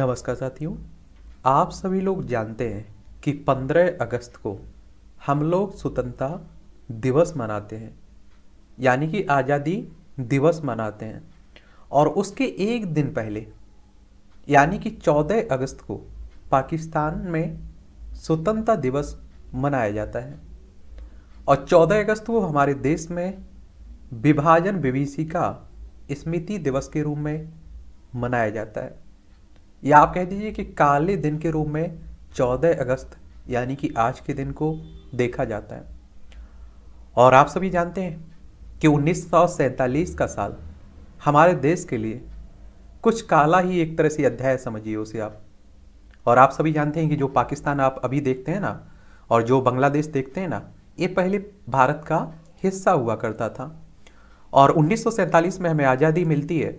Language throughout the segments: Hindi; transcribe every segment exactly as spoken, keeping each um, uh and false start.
नमस्कार साथियों, आप सभी लोग जानते हैं कि पंद्रह अगस्त को हम लोग स्वतंत्रता दिवस मनाते हैं, यानी कि आज़ादी दिवस मनाते हैं। और उसके एक दिन पहले यानी कि चौदह अगस्त को पाकिस्तान में स्वतंत्रता दिवस मनाया जाता है। और चौदह अगस्त को हमारे देश में विभाजन विभीषिका स्मृति दिवस के रूप में मनाया जाता है, या आप कह दीजिए कि काले दिन के रूप में चौदह अगस्त यानी कि आज के दिन को देखा जाता है। और आप सभी जानते हैं कि उन्नीस सौ सैंतालीस का साल हमारे देश के लिए कुछ काला ही एक तरह से अध्याय समझिए उसे आप। और आप सभी जानते हैं कि जो पाकिस्तान आप अभी देखते हैं ना, और जो बांग्लादेश देखते हैं ना, ये पहले भारत का हिस्सा हुआ करता था। और उन्नीस सौ सैंतालीस में हमें आज़ादी मिलती है,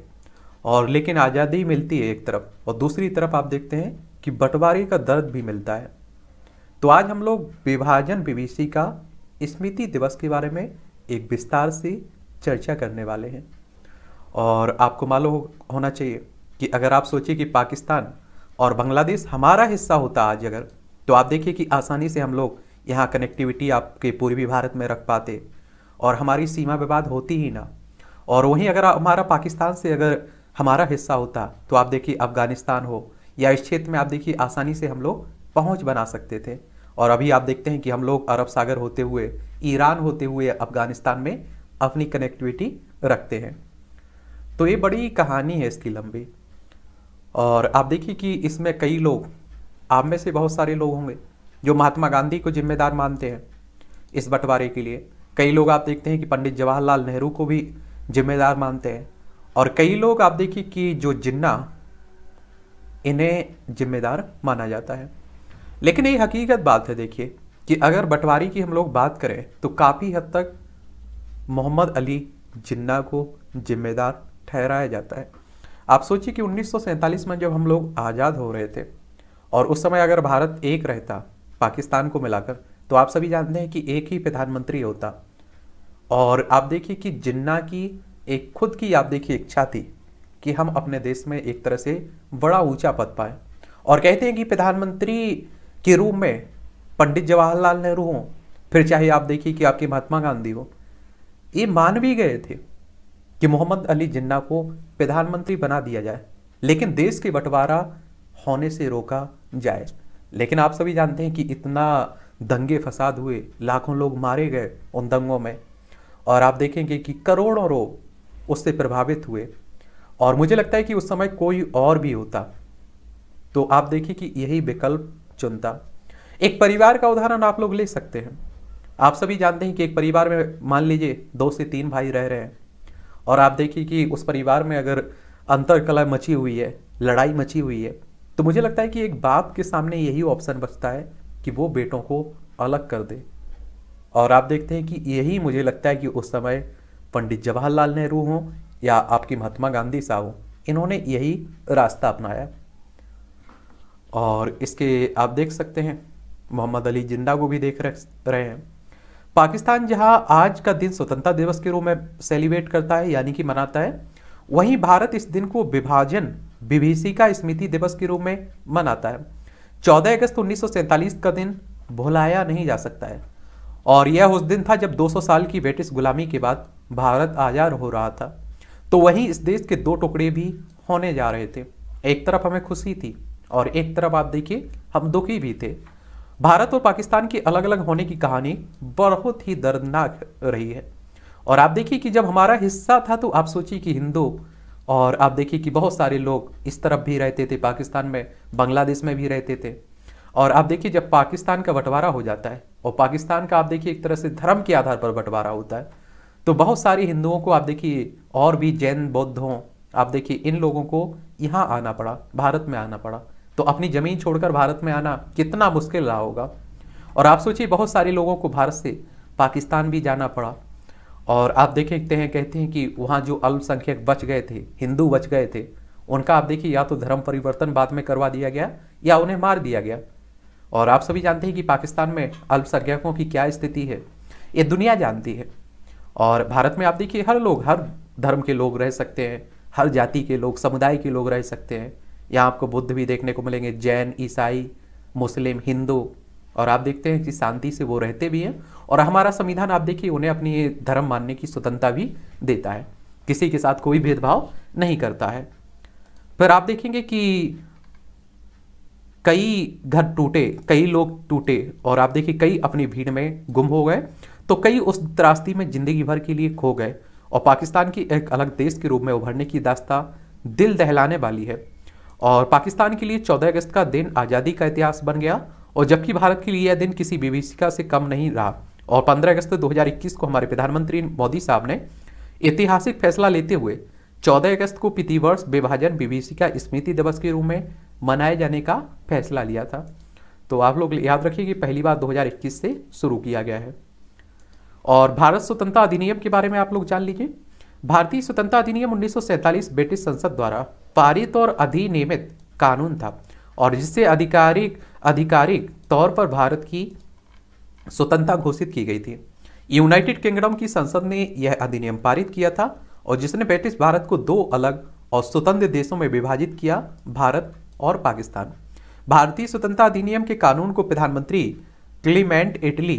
और लेकिन आज़ादी मिलती है एक तरफ, और दूसरी तरफ आप देखते हैं कि बंटवारे का दर्द भी मिलता है। तो आज हम लोग विभाजन विभीषिका स्मृति दिवस के बारे में एक विस्तार से चर्चा करने वाले हैं। और आपको मालूम होना चाहिए कि अगर आप सोचिए कि पाकिस्तान और बांग्लादेश हमारा हिस्सा होता आज अगर, तो आप देखिए कि आसानी से हम लोग यहाँ कनेक्टिविटी आपके पूर्वी भारत में रख पाते और हमारी सीमा विवाद होती ही ना। और वहीं अगर हमारा पाकिस्तान से अगर हमारा हिस्सा होता, तो आप देखिए अफगानिस्तान हो या इस क्षेत्र में आप देखिए आसानी से हम लोग पहुँच बना सकते थे। और अभी आप देखते हैं कि हम लोग अरब सागर होते हुए, ईरान होते हुए अफगानिस्तान में अपनी कनेक्टिविटी रखते हैं। तो ये बड़ी कहानी है इसकी लंबी। और आप देखिए कि इसमें कई लोग, आप में से बहुत सारे लोग होंगे जो महात्मा गांधी को जिम्मेदार मानते हैं इस बंटवारे के लिए। कई लोग आप देखते हैं कि पंडित जवाहरलाल नेहरू को भी जिम्मेदार मानते हैं, और कई लोग आप देखिए कि जो जिन्ना, इन्हें जिम्मेदार माना जाता है। लेकिन ये हकीकत बात है देखिए कि अगर बंटवारे की हम लोग बात करें तो काफ़ी हद तक मोहम्मद अली जिन्ना को जिम्मेदार ठहराया जाता है। आप सोचिए कि उन्नीस सौ सैंतालीस में जब हम लोग आज़ाद हो रहे थे, और उस समय अगर भारत एक रहता पाकिस्तान को मिलाकर, तो आप सभी जानते हैं कि एक ही प्रधानमंत्री होता। और आप देखिए कि जिन्ना की एक खुद की आप देखिए इच्छा थी कि हम अपने देश में एक तरह से बड़ा ऊंचा पद पाए। और कहते हैं कि प्रधानमंत्री के रूप में पंडित जवाहरलाल नेहरू हों, फिर चाहे आप देखिए कि आपके महात्मा गांधी हो, ये मान भी गए थे कि मोहम्मद अली जिन्ना को प्रधानमंत्री बना दिया जाए, लेकिन देश के बंटवारा होने से रोका जाए। लेकिन आप सभी जानते हैं कि इतना दंगे फसाद हुए, लाखों लोग मारे गए उन दंगों में, और आप देखेंगे कि करोड़ों लोग उससे प्रभावित हुए। और मुझे लगता है कि उस समय कोई और भी होता तो आप देखिए कि यही विकल्प चुनता। एक परिवार का उदाहरण आप लोग ले सकते हैं। आप सभी जानते हैं कि एक परिवार में मान लीजिए दो से तीन भाई रह रहे हैं, और आप देखिए कि उस परिवार में अगर अंतरकलह मची हुई है, लड़ाई मची हुई है, तो मुझे लगता है कि एक बाप के सामने यही ऑप्शन बचता है कि वो बेटों को अलग कर दे। और आप देखते हैं कि यही मुझे लगता है कि उस समय पंडित जवाहरलाल नेहरू हों या आपकी महात्मा गांधी साहब हों, इन्होंने यही रास्ता अपनाया। और इसके आप देख सकते हैं मोहम्मद अली जिन्ना को भी देख रहे हैं। पाकिस्तान जहां आज का दिन स्वतंत्रता दिवस के रूप में सेलिब्रेट करता है यानी कि मनाता है, वहीं भारत इस दिन को विभाजन विभीषिका स्मृति दिवस के रूप में मनाता है। चौदह अगस्त उन्नीस सौ सैंतालीस का दिन भुलाया नहीं जा सकता है, और यह उस दिन था जब दो सौ साल की ब्रिटिश गुलामी के बाद भारत आज़ाद हो रहा था। तो वहीं इस देश के दो टुकड़े भी होने जा रहे थे, एक तरफ हमें खुशी थी और एक तरफ आप देखिए हम दुखी भी थे। भारत और पाकिस्तान के अलग अलग होने की कहानी बहुत ही दर्दनाक रही है। और आप देखिए कि जब हमारा हिस्सा था, तो आप सोचिए कि हिंदू, और आप देखिए कि बहुत सारे लोग इस तरफ भी रहते थे, पाकिस्तान में, बांग्लादेश में भी रहते थे। और आप देखिए जब पाकिस्तान का बंटवारा हो जाता है, और पाकिस्तान का आप देखिए एक तरह से धर्म के आधार पर बंटवारा होता है, तो बहुत सारे हिंदुओं को आप देखिए, और भी जैन बौद्ध हों, आप देखिए इन लोगों को यहाँ आना पड़ा, भारत में आना पड़ा। तो अपनी ज़मीन छोड़कर भारत में आना कितना मुश्किल रहा होगा। और आप सोचिए बहुत सारे लोगों को भारत से पाकिस्तान भी जाना पड़ा। और आप देखते हैं, कहते हैं कि वहाँ जो अल्पसंख्यक बच गए थे, हिंदू बच गए थे, उनका आप देखिए या तो धर्म परिवर्तन बाद में करवा दिया गया या उन्हें मार दिया गया। और आप सभी जानते हैं कि पाकिस्तान में अल्पसंख्यकों की क्या स्थिति है, ये दुनिया जानती है। और भारत में आप देखिए हर लोग, हर धर्म के लोग रह सकते हैं, हर जाति के लोग, समुदाय के लोग रह सकते हैं। यहाँ आपको बुद्ध भी देखने को मिलेंगे, जैन, ईसाई, मुस्लिम, हिंदू, और आप देखते हैं कि शांति से वो रहते भी हैं। और हमारा संविधान आप देखिए उन्हें अपनी धर्म मानने की स्वतंत्रता भी देता है, किसी के साथ कोई भेदभाव नहीं करता है। फिर आप देखेंगे कि कई घर टूटे, कई लोग टूटे, और आप देखिए कई अपनी भीड़ में गुम हो गए, तो कई उस त्रासदी में जिंदगी भर के लिए खो गए, और पाकिस्तान की एक अलग देश के रूप में उभरने की दास्तां दिल दहलाने वाली है। और पाकिस्तान के लिए चौदह अगस्त का दिन आज़ादी का इतिहास बन गया, और जबकि भारत के लिए यह दिन किसी विभीषिका से कम नहीं रहा। और पंद्रह अगस्त दो हज़ार इक्कीस को हमारे प्रधानमंत्री मोदी साहब ने ऐतिहासिक फैसला लेते हुए चौदह अगस्त को प्रतिवर्ष विभाजन विभीषिका स्मृति दिवस के रूप में मनाए जाने का फैसला लिया था। तो आप लोग याद रखिए कि पहली बार दो हज़ार इक्कीस से शुरू किया गया है। और भारत स्वतंत्रता अधिनियम के बारे में आप लोग जान लीजिए। भारतीय स्वतंत्रता अधिनियम उन्नीस सौ सैंतालीस ब्रिटिश संसद द्वारा पारित और अधिनियमित कानून था, और जिससे आधिकारिक आधिकारिक तौर पर भारत की स्वतंत्रता घोषित की गई थी। यूनाइटेड किंगडम की संसद ने यह अधिनियम पारित किया था, और जिसने ब्रिटिश भारत को दो अलग और स्वतंत्र देशों में विभाजित किया, भारत और पाकिस्तान। भारतीय स्वतंत्रता अधिनियम के कानून को प्रधानमंत्री क्लीमेंट एटली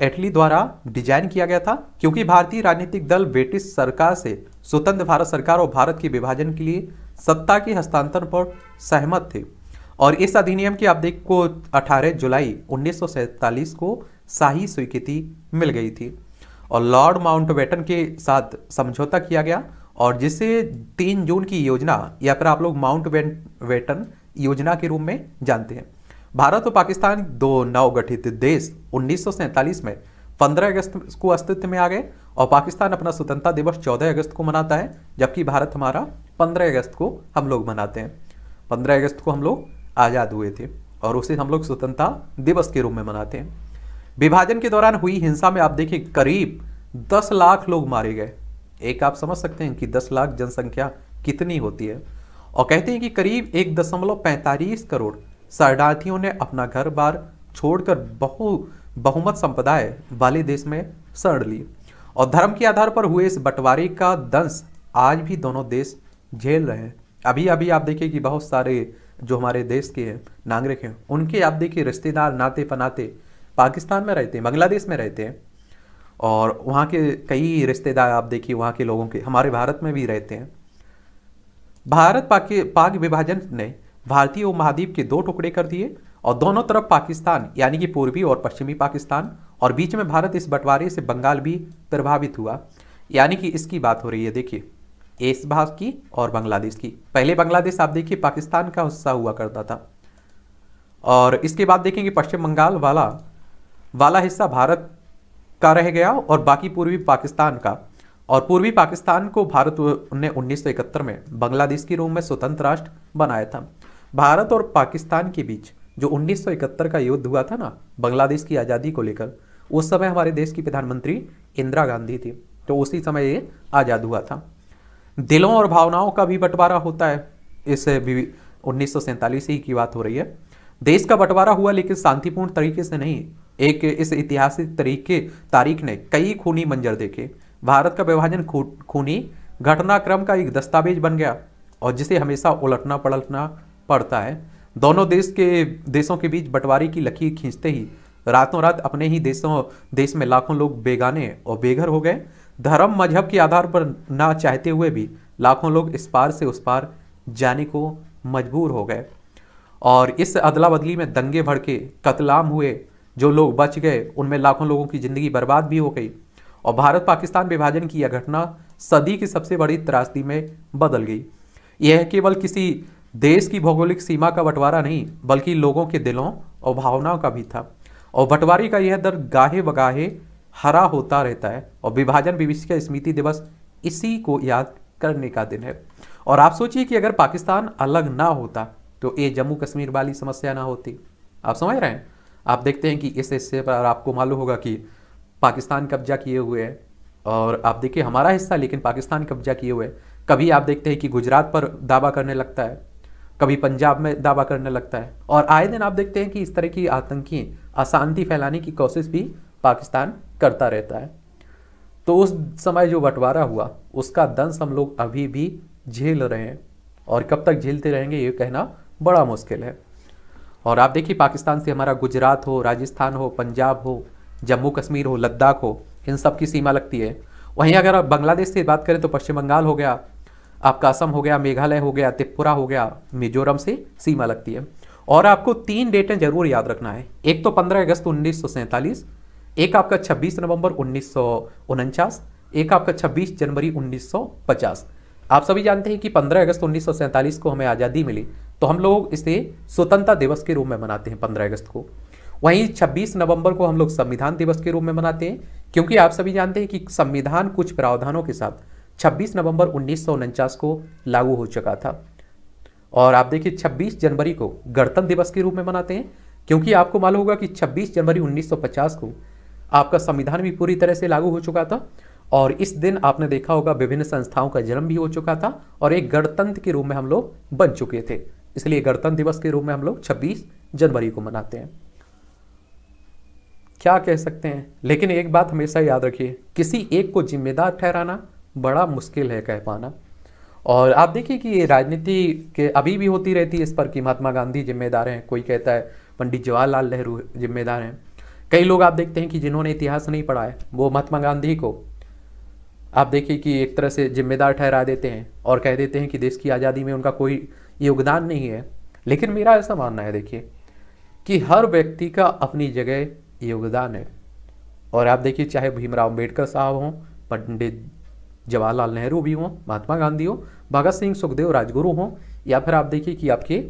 एटली द्वारा डिजाइन किया गया था, क्योंकि भारतीय राजनीतिक दल ब्रिटिश सरकार से स्वतंत्र भारत सरकार और भारत के विभाजन के लिए सत्ता के हस्तांतरण पर सहमत थे। और इस अधिनियम की आप देख को अठारह जुलाई उन्नीस सौ सैंतालीस को शाही स्वीकृति मिल गई थी, और लॉर्ड माउंटबेटन के साथ समझौता किया गया, और जिसे तीन जून की योजना या फिर आप लोग माउंटबेटन योजना के रूप में जानते हैं। भारत और पाकिस्तान दो नवगठित देश उन्नीस सौ सैंतालीस में पंद्रह अगस्त को अस्तित्व में आ गए, और पाकिस्तान अपना स्वतंत्रता दिवस चौदह अगस्त को मनाता है, जबकि भारत हमारा पंद्रह अगस्त को हम लोग मनाते हैं। पंद्रह अगस्त को हम लोग आज़ाद हुए थे, और उसे हम लोग स्वतंत्रता दिवस के रूप में मनाते हैं। विभाजन के दौरान हुई हिंसा में आप देखिए करीब दस लाख लोग मारे गए। एक आप समझ सकते हैं कि दस लाख जनसंख्या कितनी होती है। और कहते हैं कि करीब एक दशमलव पैंतालीस करोड़ शरणार्थियों ने अपना घर बार छोड़कर बहु बहुमत संप्रदाय वाले देश में शरण ली, और धर्म के आधार पर हुए इस बंटवारे का दंश आज भी दोनों देश झेल रहे हैं। अभी अभी आप देखिए कि बहुत सारे जो हमारे देश के हैं नागरिक हैं, उनके आप देखिए रिश्तेदार नाते पनाते पाकिस्तान में रहते हैं, बांग्लादेश में रहते हैं, और वहाँ के कई रिश्तेदार आप देखिए वहाँ के लोगों के हमारे भारत में भी रहते हैं। भारत पाकि पाक विभाजन ने भारतीय उपमहाद्वीप के दो टुकड़े कर दिए, और दोनों तरफ पाकिस्तान यानी कि पूर्वी और पश्चिमी पाकिस्तान, और बीच में भारत। इस बंटवारे से बंगाल भी प्रभावित हुआ, यानी कि इसकी बात हो रही है देखिए इस भाग की और बांग्लादेश की। पहले बांग्लादेश आप देखिए पाकिस्तान का हिस्सा हुआ करता था, और इसके बाद देखेंगे पश्चिम बंगाल वाला वाला हिस्सा भारत का रह गया और बाकी पूर्वी पाकिस्तान का। और पूर्वी पाकिस्तान को भारत ने उन्नीस सौ इकहत्तर में बांग्लादेश के रूप में स्वतंत्र राष्ट्र बनाया था। भारत और पाकिस्तान के बीच जो उन्नीस सौ इकहत्तर का युद्ध हुआ था ना बांग्लादेश की आज़ादी को लेकर, उस समय हमारे देश की प्रधानमंत्री इंदिरा गांधी थी, तो उसी समय ये आज़ाद हुआ था। दिलों और भावनाओं का भी बंटवारा होता है, इसे भी उन्नीस सौ सैंतालीस ही की बात हो रही है। देश का बंटवारा हुआ लेकिन शांतिपूर्ण तरीके से नहीं। एक इस ऐतिहासिक तरीके तारीख ने कई खूनी मंजर देखे। भारत का विभाजन खू खूनी घटनाक्रम का एक दस्तावेज बन गया, और जिसे हमेशा उलटना पलटना पड़ता है। दोनों देश के देशों के बीच बंटवारे की लकीर खींचते ही रातों रात अपने ही देशों देश में लाखों लोग बेगाने और बेघर हो गए। धर्म मजहब के आधार पर ना चाहते हुए भी लाखों लोग इस पार से उस पार जाने को मजबूर हो गए, और इस अदला बदली में दंगे भड़के, कत्लाम हुए। जो लोग बच गए उनमें लाखों लोगों की ज़िंदगी बर्बाद भी हो गई, और भारत पाकिस्तान विभाजन की यह घटना सदी की सबसे बड़ी त्रासदी में बदल गई। यह केवल किसी देश की भौगोलिक सीमा का बंटवारा नहीं, बल्कि लोगों के दिलों और भावनाओं का भी था, और बंटवारे का यह दर्द गाहे बगाहे हरा होता रहता है। और विभाजन विभीषिका स्मृति दिवस इसी को याद करने का दिन है। और आप सोचिए कि अगर पाकिस्तान अलग ना होता तो ये जम्मू कश्मीर वाली समस्या ना होती। आप समझ रहे हैं? आप देखते हैं कि इस हिस्से पर आपको मालूम होगा कि पाकिस्तान कब्जा किए हुए है, और आप देखिए हमारा हिस्सा लेकिन पाकिस्तान कब्जा किए हुए है। कभी आप देखते हैं कि गुजरात पर दावा करने लगता है, कभी पंजाब में दावा करने लगता है, और आए दिन आप देखते हैं कि इस तरह की आतंकी अशांति फैलाने की कोशिश भी पाकिस्तान करता रहता है। तो उस समय जो बंटवारा हुआ उसका दंश हम लोग अभी भी झेल रहे हैं, और कब तक झेलते रहेंगे ये कहना बड़ा मुश्किल है। और आप देखिए पाकिस्तान से हमारा गुजरात हो, राजस्थान हो, पंजाब हो, जम्मू कश्मीर हो, लद्दाख हो, इन सब की सीमा लगती है। वहीं अगर आप बांग्लादेश से बात करें तो पश्चिम बंगाल हो गया, आपका असम हो गया, मेघालय हो गया, त्रिपुरा हो गया, मिजोरम से सीमा लगती है। और आपको तीन डेटें जरूर याद रखना है, एक तो पंद्रह अगस्त उन्नीस सौ सैंतालीस, एक आपका छब्बीस नवंबर उन्नीस सौ उनचास, एक आपका छब्बीस जनवरी उन्नीस सौ पचास। आप सभी जानते हैं कि पंद्रह अगस्त उन्नीस सौ सैंतालीस को हमें आज़ादी मिली, तो हम लोग इसे स्वतंत्रता दिवस के रूप में मनाते हैं पंद्रह अगस्त को। वहीं छब्बीस नवंबर को हम लोग संविधान दिवस के रूप में मनाते हैं, क्योंकि आप सभी जानते हैं कि संविधान कुछ प्रावधानों के साथ छब्बीस नवंबर उन्नीस सौ उनचास को लागू हो चुका था। और आप देखिए छब्बीस जनवरी को गणतंत्र दिवस के रूप में मनाते हैं, क्योंकि आपको मालूम होगा कि छब्बीस जनवरी उन्नीस सौ पचास को आपका संविधान भी पूरी तरह से लागू हो चुका था। और इस दिन आपने देखा होगा विभिन्न संस्थाओं का जन्म भी हो चुका था और एक गणतंत्र के रूप में हम लोग बन चुके थे, इसलिए गणतंत्र दिवस के रूप में हम लोग छब्बीस जनवरी को मनाते हैं। क्या कह सकते हैं, लेकिन एक बात हमेशा याद रखिए, किसी एक को जिम्मेदार ठहराना बड़ा मुश्किल है कह पाना। और आप देखिए कि ये राजनीति के अभी भी होती रहती है इस पर कि महात्मा गांधी जिम्मेदार हैं, कोई कहता है पंडित जवाहरलाल नेहरू जिम्मेदार हैं, कई लोग आप देखते हैं कि जिन्होंने इतिहास नहीं पढ़ा है वो महात्मा गांधी को आप देखिए कि एक तरह से जिम्मेदार ठहरा देते हैं और कह देते हैं कि देश की आज़ादी में उनका कोई योगदान नहीं है। लेकिन मेरा ऐसा मानना है देखिए कि हर व्यक्ति का अपनी जगह योगदान है। और आप देखिए चाहे भीमराव अम्बेडकर साहब हों, पंडित जवाहरलाल नेहरू भी हों, महात्मा गांधी हो, भगत सिंह, सुखदेव राजगुरु हों, या फिर आप देखिए कि आपके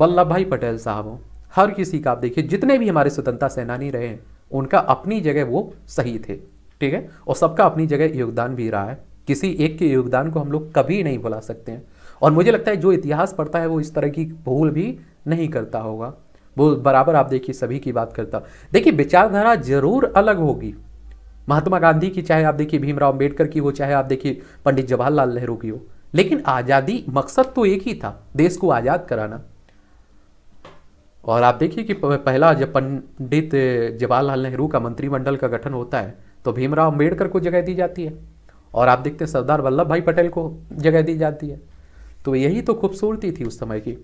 वल्लभ भाई पटेल साहब हों, हर किसी का आप देखिए जितने भी हमारे स्वतंत्रता सेनानी रहे हैं उनका अपनी जगह वो सही थे, ठीक है, और सबका अपनी जगह योगदान भी रहा है। किसी एक के योगदान को हम लोग कभी नहीं भुला सकते हैं। और मुझे लगता है जो इतिहास पढ़ता है वो इस तरह की भूल भी नहीं करता होगा, वो बराबर आप देखिए सभी की बात करता। देखिए विचारधारा जरूर अलग होगी, महात्मा गांधी की चाहे आप देखिए भीमराव अंबेडकर की हो, चाहे आप देखिए पंडित जवाहरलाल नेहरू की हो, लेकिन आज़ादी मकसद तो एक ही था, देश को आज़ाद कराना। और आप देखिए कि पहला जब पंडित जवाहरलाल नेहरू का मंत्रिमंडल का गठन होता है तो भीमराव अंबेडकर को जगह दी जाती है और आप देखते हैं सरदार वल्लभ भाई पटेल को जगह दी जाती है। तो यही तो खूबसूरती थी उस समय की।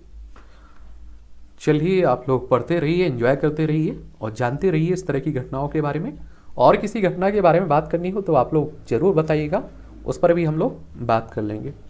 चलिए आप लोग पढ़ते रहिए, एंजॉय करते रहिए और जानते रहिए इस तरह की घटनाओं के बारे में। और किसी घटना के बारे में बात करनी हो तो आप लोग ज़रूर बताइएगा, उस पर भी हम लोग बात कर लेंगे।